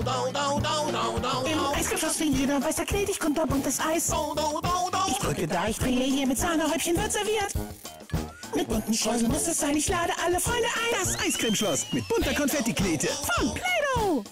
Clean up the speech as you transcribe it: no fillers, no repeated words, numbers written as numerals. Im Eisgeschloss wie jeder weißer Knet, ich kommt da buntes Eis. Ich drücke da, ich drehe hier, mit Sahnehäubchen wird serviert. Mit bunten Schleusen muss es sein, ich lade alle Freunde ein. Das Eiscreme-Schloss mit bunter Konfettiklete von Play-Doh.